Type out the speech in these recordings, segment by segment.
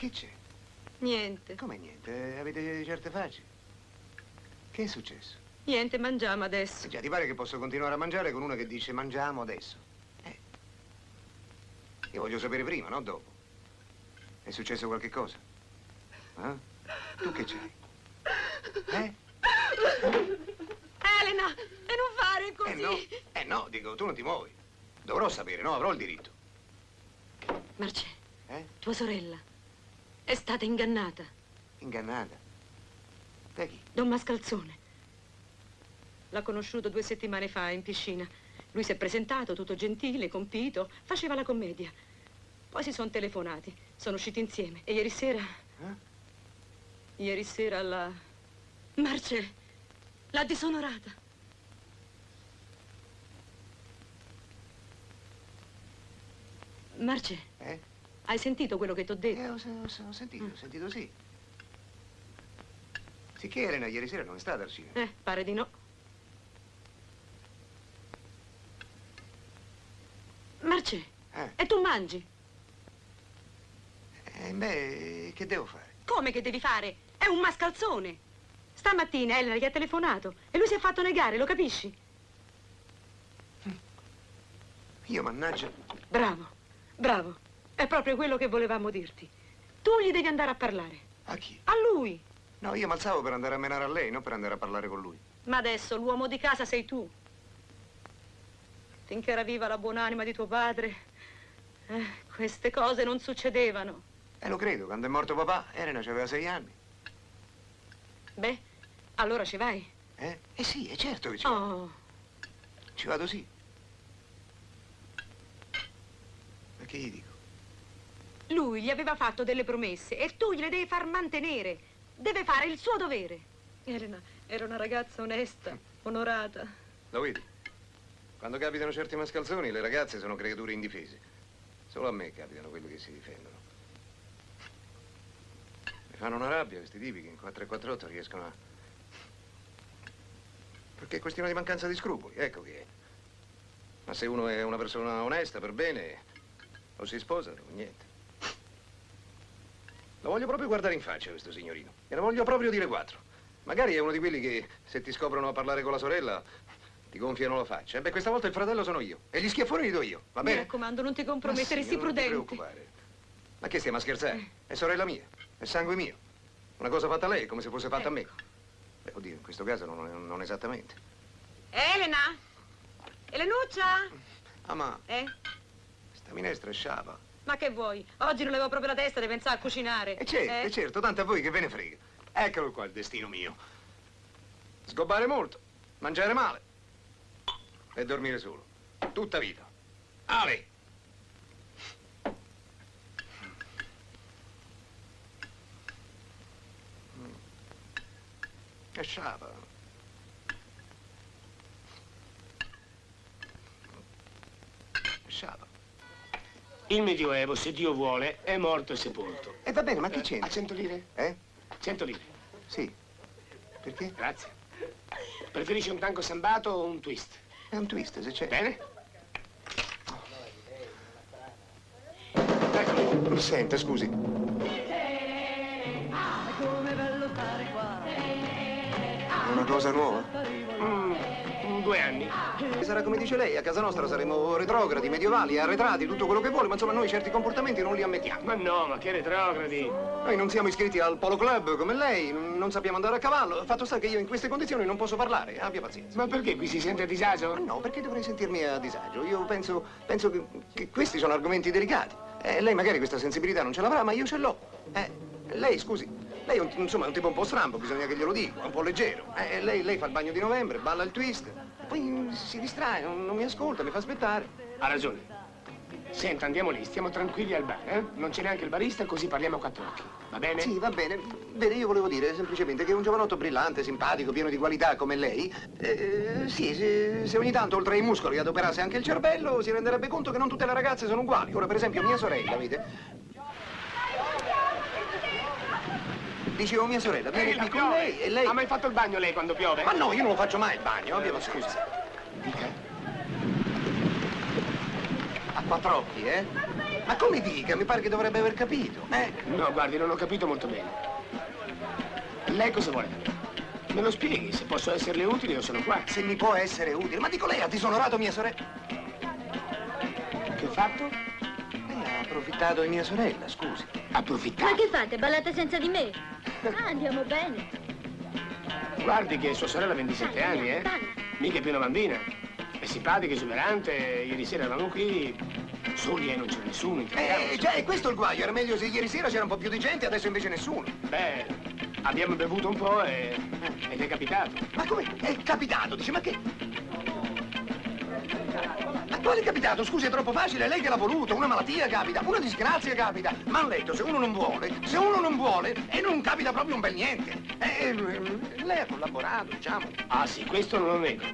Che c'è? Niente. Come niente? Avete certe facce. Che è successo? Niente, mangiamo adesso. Già, ti pare che posso continuare a mangiare con una che dice mangiamo adesso? Io voglio sapere prima, non dopo. È successo qualche cosa? Eh? Tu che c'hai? Elena, e non fare così. Eh no, dico, tu non ti muovi. Dovrò sapere, no? Avrò il diritto. Marcè, tua sorella è stata ingannata. Ingannata? Da chi? Don Mascalzone. L'ha conosciuto 2 settimane fa in piscina. Lui si è presentato, tutto gentile, compito, faceva la commedia. Poi si sono telefonati, sono usciti insieme. E ieri sera... Ieri sera la... Marcè l'ha disonorata. Marcè, hai sentito quello che ti ho detto? Ho sentito, sì. Sicché Elena ieri sera non è stata al cinema. Pare di no. Marcè, e tu mangi? Beh, che devo fare? Come che devi fare? È un mascalzone. Stamattina Elena gli ha telefonato e lui si è fatto negare, lo capisci? Io, mannaggia... Bravo, bravo. È proprio quello che volevamo dirti. Tu gli devi andare a parlare. A chi? A lui. No, io m'alzavo per andare a menare a lei, non per andare a parlare con lui. Ma adesso l'uomo di casa sei tu. Finché era viva la buon'anima di tuo padre, queste cose non succedevano. Lo credo, quando è morto papà, Elena aveva 6 anni. Beh, allora ci vai? Eh sì, è certo che ci vado. Ci vado, sì. Ma che gli dico? Lui gli aveva fatto delle promesse e tu gliele devi far mantenere. Deve fare il suo dovere. Elena era una ragazza onesta, onorata. Lo vedi? Quando capitano certi mascalzoni, le ragazze sono creature indifese. Solo a me capitano quelli che si difendono. Mi fanno una rabbia questi tipi che in 448 riescono a... Perché è questione di mancanza di scrupoli, ecco che è. Ma se uno è una persona onesta, per bene, o si sposa o niente. Lo voglio proprio guardare in faccia questo signorino. Glielo voglio proprio dire 4. Magari è uno di quelli che, se ti scoprono a parlare con la sorella, ti gonfiano la faccia. Beh, questa volta il fratello sono io. E gli schiaffoni li do io, va bene? Mi raccomando, non ti compromettere, sii prudente. Non ti preoccupare. Ma che stiamo a scherzare? È sorella mia, è sangue mio. Una cosa fatta a lei è come se fosse fatta a me. Beh, oddio, in questo caso non esattamente. Elena? Elenuccia? Ah, ma... Sta minestra è sciapa. Ma che vuoi? Oggi non levo proprio la testa di pensare a cucinare. E certo, tanto a voi che ve ne frega. Eccolo qua il destino mio. Sgobbare molto, mangiare male. E dormire solo. Tutta vita. Ale! Che sciapa. Che sciapa. Il Medioevo, se Dio vuole, è morto e sepolto. E va bene, ma che c'entra? A 100 lire? 100 lire. Sì. Perché? Grazie. Preferisci un tango sambato o un twist? È un twist, se c'è. Bene. Ecco. Senta, scusi. È una cosa nuova? 2 anni. Sarà come dice lei, a casa nostra saremo retrogradi, medievali, arretrati, tutto quello che vuole, ma insomma noi certi comportamenti non li ammettiamo. Ma no, ma che retrogradi? Noi non siamo iscritti al Polo Club come lei, non sappiamo andare a cavallo. Fatto sta che io in queste condizioni non posso parlare, abbia pazienza. Ma perché qui si sente a disagio? Ma no, perché dovrei sentirmi a disagio? Io penso che questi sono argomenti delicati. Lei magari questa sensibilità non ce l'avrà, ma io ce l'ho. Lei, scusi. Lei insomma, è un tipo un po' strambo, bisogna che glielo dica, un po' leggero. Lei fa il bagno di novembre, balla il twist, poi si distrae, non mi ascolta, mi fa aspettare. Ha ragione. Senta, andiamo lì, stiamo tranquilli al bar, Non c'è neanche il barista, così parliamo a 4 occhi, va bene? Sì, va bene. Vede, io volevo dire semplicemente che un giovanotto brillante, simpatico, pieno di qualità come lei, sì, se ogni tanto oltre ai muscoli adoperasse anche il cervello, si renderebbe conto che non tutte le ragazze sono uguali. Ora, per esempio, mia sorella, vede? Dicevo mia sorella, vieni qui con lei e lei... Ha mai fatto il bagno lei quando piove? Ma no, io non lo faccio mai il bagno, ma scusa. Dica. po' troppi, eh? Ma come dica? Mi pare che dovrebbe aver capito, eh? No, guardi, non ho capito molto bene. Lei cosa vuole da me? Me lo spieghi, se posso esserle utile io sono qua. Se mi può essere utile, ma dico lei ha disonorato mia sorella. Che ho fatto? Lei ha approfittato di mia sorella, scusi. Approfittato? Ma che fate? Ballate senza di me? Ah, andiamo bene. Guardi che sua sorella ha 27 anni, eh? Mica è più una bambina. È simpatica, esuberante, ieri sera eravamo qui... Soli e non c'era nessuno, intendiamoci. Già, è questo il guaio, era meglio se ieri sera c'era un po' più di gente, adesso invece nessuno. Beh... Abbiamo bevuto un po' ed è capitato. Ma come? È capitato? Dice, ma che? Ma quale è capitato? Scusi, è troppo facile, è lei che l'ha voluto. Una malattia capita, una disgrazia capita. Ma hanno detto, se uno non vuole, e non capita proprio un bel niente. Lei ha collaborato, diciamo. Ah sì, questo non lo nego.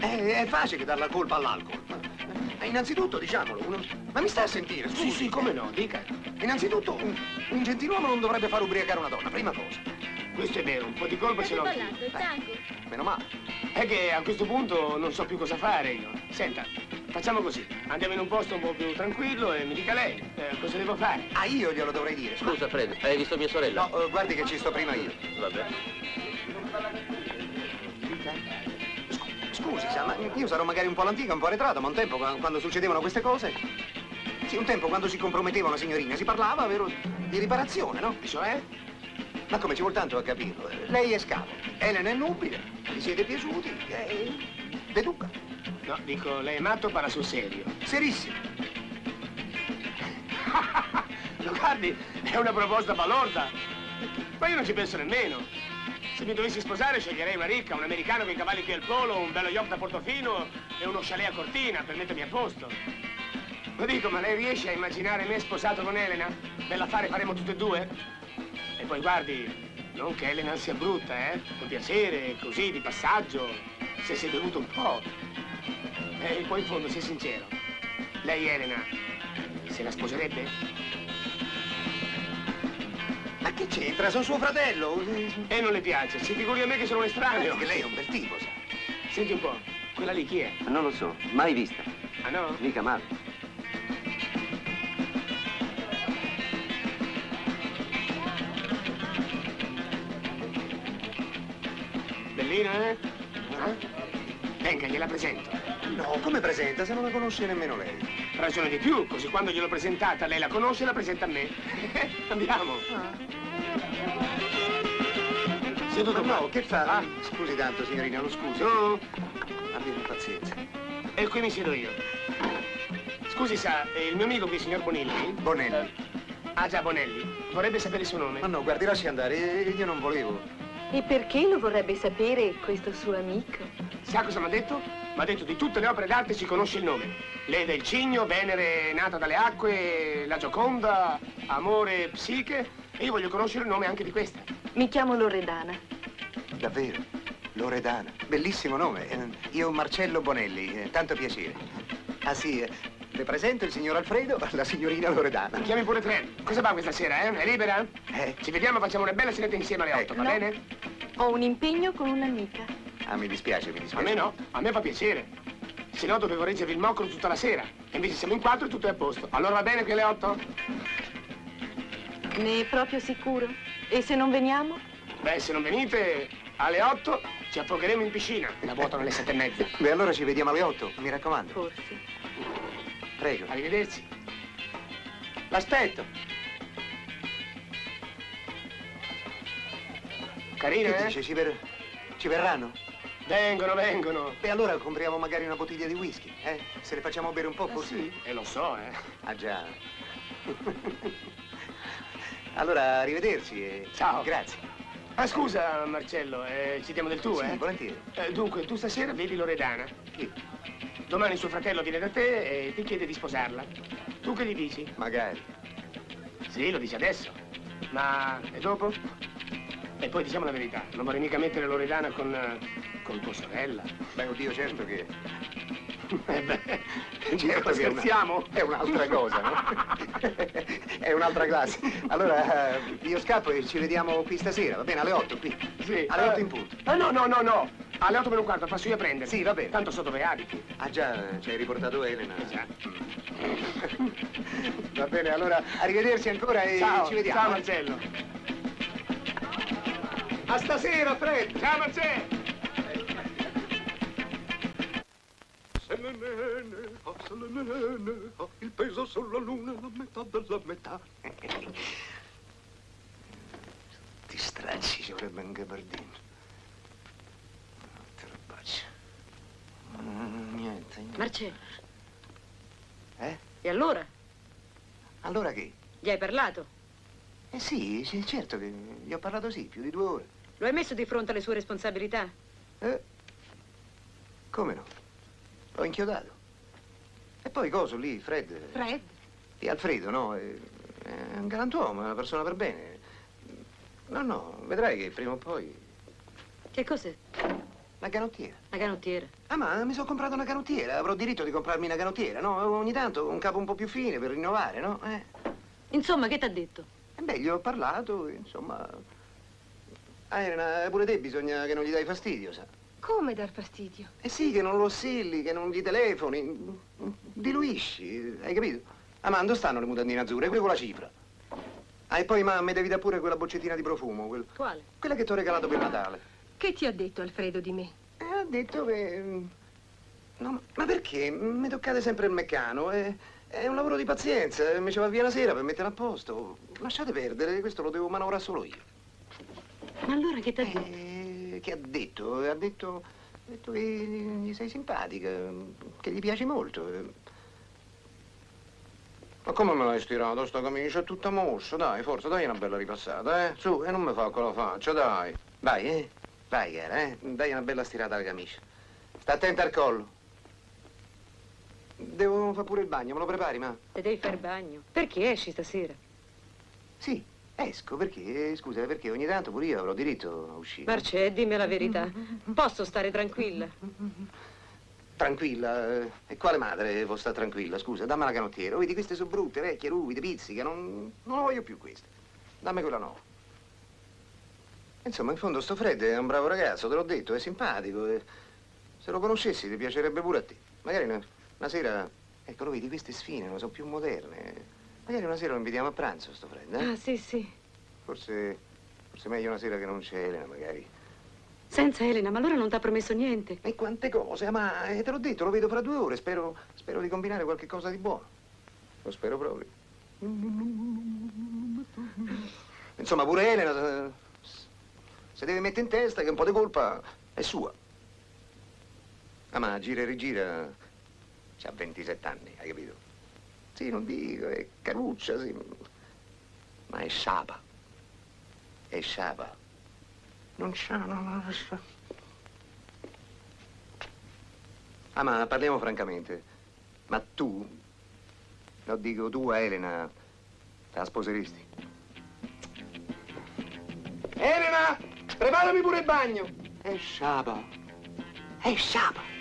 È facile dar la colpa all'alcol. Innanzitutto, diciamolo, ma mi sta a sentire? Scusi. Sì, come no, dica. Innanzitutto, un gentiluomo non dovrebbe far ubriacare una donna, prima cosa. Questo è vero, un po' di colpa ce l'ho. Meno male. È che a questo punto non so più cosa fare io. Senta, facciamo così. Andiamo in un posto un po' più tranquillo e mi dica lei cosa devo fare. Ah, io glielo dovrei dire. Scusa, Fred, hai visto mia sorella? No, guardi che ci sto prima io. Vabbè. Scusi, sa, ma io sarò magari un po' all'antica, un po' arretrato, ma un tempo, quando succedevano queste cose... Sì, un tempo quando si comprometteva una signorina si parlava, vero, di riparazione, no? Cioè? Ma come, ci vuol tanto a capirlo? Lei è scavo, Elena è nubile, vi siete piaciuti, deduca. No, dico, lei è matto, parla sul serio. Serissimo. Guardi, è una proposta balorda, ma io non ci penso nemmeno. Se mi dovessi sposare sceglierei una ricca, un americano con i cavalli qui al polo, un bello yacht da Portofino e uno chalet a Cortina per mettermi a posto. Lo dico, ma lei riesce a immaginare me sposato con Elena? Bell'affare faremo tutte e due? E poi guardi, non che Elena sia brutta, eh? Con piacere, così, di passaggio, se si è bevuto un po'. E poi in fondo, sia sincero, lei Elena se la sposerebbe? Ma che c'entra? Sono suo fratello. E non le piace, si figuri a me che sono un estraneo. Che lei è un bel tipo, sa. Senti un po', quella lì chi è? Non lo so, mai vista. Ah no? Mica male. Eh? Venga, gliela presento. No, come presenta se non la conosce nemmeno lei? Ragione di più, così quando gliel'ho presentata lei la conosce e la presenta a me. Andiamo. Seduto qua. No, che fa? Ah. Scusi tanto, signorina, lo scusi. No. Abbiate pazienza. E qui mi siedo io. Scusi, sa, il mio amico qui, signor Bonelli. Bonelli. Ah già, Bonelli. Vorrebbe sapere il suo nome. Ma no, guardi, lasci andare, io non volevo. E perché lo vorrebbe sapere questo suo amico? Sa cosa mi ha detto? Mi ha detto di tutte le opere d'arte si conosce il nome. L'Eda il Cigno, Venere nata dalle acque, la Gioconda, Amore, Psiche. E io voglio conoscere il nome anche di questa. Mi chiamo Loredana. Davvero? Loredana. Bellissimo nome. Io Marcello Bonelli, tanto piacere. Ah sì, le presento il signor Alfredo, la signorina Loredana. Chiami pure Fred. Cosa fa questa sera, eh? È libera? Ci vediamo, facciamo una bella serata insieme alle 8, va no. Bene? Ho un impegno con un'amica. Ah, mi dispiace, mi dispiace. A me no, a me fa piacere. Se no dovevo reggervi il moccolo tutta la sera. E invece siamo in 4 e tutto è a posto. Allora va bene qui alle 8? Ne è proprio sicuro? E se non veniamo? Beh, se non venite, alle 8 ci affogheremo in piscina. La nuotano alle 7:30. Beh, allora ci vediamo alle 8, mi raccomando. Forse. Prego. Arrivederci. L'aspetto. Carina, che dice? Ci verranno? Vengono. Beh, allora compriamo magari una bottiglia di whisky, eh? Se le facciamo bere un po', forse... Sì. Lo so, eh. Ah, già. Allora, arrivederci e... Ciao. Grazie. Ah, scusa, Marcello, ci diamo del tuo, sì, eh? Sì, volentieri. Dunque, tu stasera vedi Loredana. Sì. Domani suo fratello viene da te e ti chiede di sposarla. Tu che gli dici? Magari. Sì, lo dici adesso. Ma... e dopo? E poi diciamo la verità, non vorrei mica mettere Loredana con tua sorella. Beh, oddio, certo che... Beh, certo, scherziamo? È un'altra cosa, no? è un'altra classe. Allora, io scappo e ci vediamo qui stasera, va bene? Alle 8 qui. Sì. Alle 8 in punto. No. Alle 8 per un quarto, passo io a prendere. Sì, va bene. Tanto so dove abiti. Ah già, ci hai riportato Elena. Esatto. Va bene, allora, arrivederci ancora e ciao, ci vediamo. Ciao, Marcello. A stasera, Alfredo. Ciao, Marcello. Il peso sulla luna è la metà della metà. Ti stracci, ci vorrebbe un gabardino. Te lo bacio. Niente. Marcello. Eh? E allora? Allora che? Gli hai parlato? Eh sì, certo che gli ho parlato, sì, più di 2 ore. Lo hai messo di fronte alle sue responsabilità? Come no? L'ho inchiodato. E poi coso lì, Fred. Fred? Di Alfredo, no? È un galantuomo, è una persona per bene. No, vedrai che prima o poi... Che cos'è? La canottiera. La canottiera? Ah, ma mi sono comprato una canottiera. Avrò diritto di comprarmi una canottiera, no? Ogni tanto un capo un po' più fine per rinnovare, no? Insomma, che t'ha detto? Gli ho parlato, insomma... Elena, pure te bisogna che non gli dai fastidio, sa? Come dar fastidio? Eh sì, che non lo ossilli, che non gli telefoni, diluisci, hai capito? Amando stanno le mutandine azzurre, quelle con la cifra. Ah, e poi mamma, mi devi dare pure quella boccettina di profumo. Quale? Quella che ti ho regalato per Natale. Che ti ha detto Alfredo di me? Ha detto che... No, ma perché? Mi toccate sempre il meccano, è un lavoro di pazienza, mi ci va via la sera per metterla a posto. Lasciate perdere, questo lo devo manovrare solo io. Ma allora che ti ha detto? Che ha detto? Ha detto che gli sei simpatica, che gli piaci molto. Ma come me l'hai stirato sta camicia? È tutta mossa, dai, forza, dai una bella ripassata, Su, e non mi fa con la faccia, dai. Vai, Vai, cara, Dai una bella stirata alla camicia. Sta attenta al collo. Devo fare pure il bagno, me lo prepari, ma... E devi fare bagno. Perché esci stasera? Sì. Esco perché, scusa, perché ogni tanto pure io avrò diritto a uscire. Marcè, dimmi la verità. Posso stare tranquilla? Tranquilla? E quale madre può stare tranquilla? Scusa, dammi la canottiera. Vedi, queste sono brutte, vecchie, ruvide, pizzica. Non voglio più queste. Dammi quella nuova. Insomma, in fondo sto Fred è un bravo ragazzo, te l'ho detto, è simpatico. Se lo conoscessi ti piacerebbe pure a te. Magari una sera... Ecco, lo vedi, queste sfine non sono più moderne. Magari una sera lo invitiamo a pranzo, sto Fred, Ah, sì. Forse meglio una sera che non c'è Elena, magari. Senza Elena, ma allora non ti ha promesso niente. E quante cose, ma te l'ho detto, lo vedo fra 2 ore. Spero di combinare qualche cosa di buono. Lo spero proprio. Insomma, pure Elena, se deve mettere in testa che un po' di colpa è sua. Ma gira e rigira, c'ha 27 anni, hai capito? Sì, non dico, è caruccia, sì. Ma è sciapa. È sciapa. Non c'ha una... Ma parliamo francamente. Ma tu... No, dico, tu a Elena... te la sposeresti? Elena! Preparami pure il bagno! È sciapa. È sciapa.